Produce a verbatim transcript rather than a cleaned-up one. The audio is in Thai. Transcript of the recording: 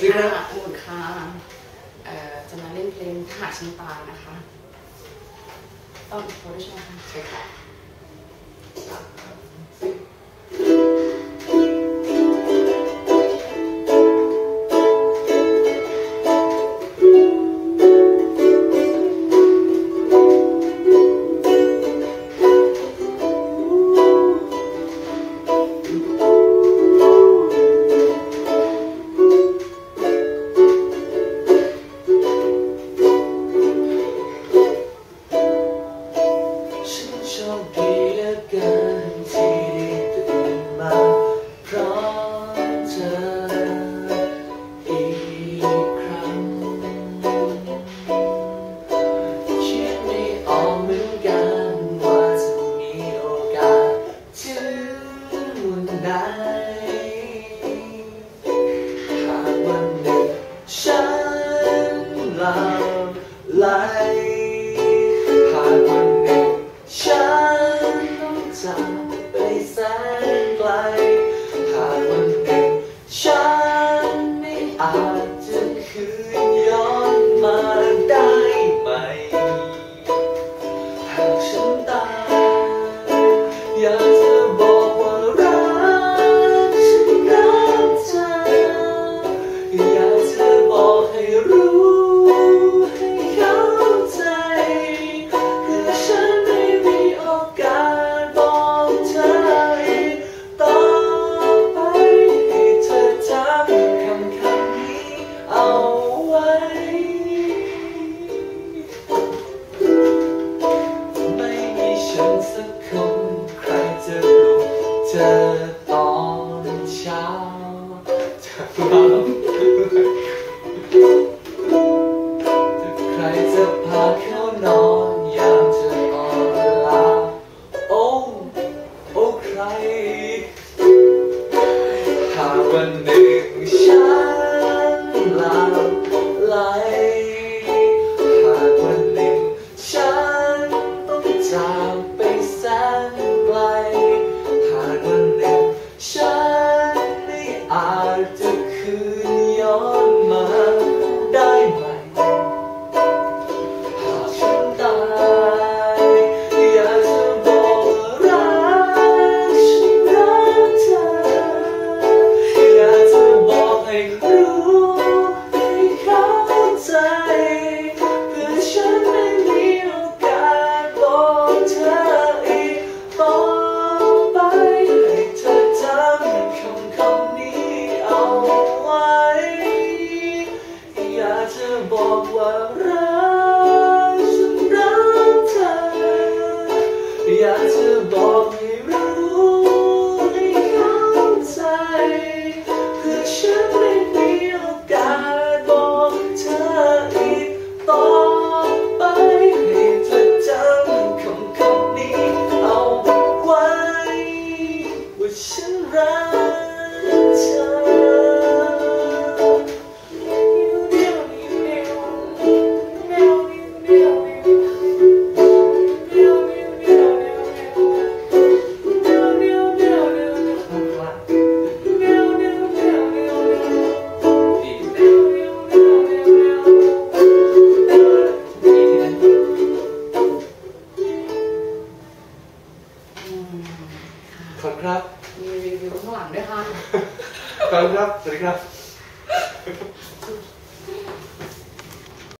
ซิลอุ่นคามจะมาเล่นเพลงหาดชิงตานะคะต้องโพสต์นะคะใช่ค่ะ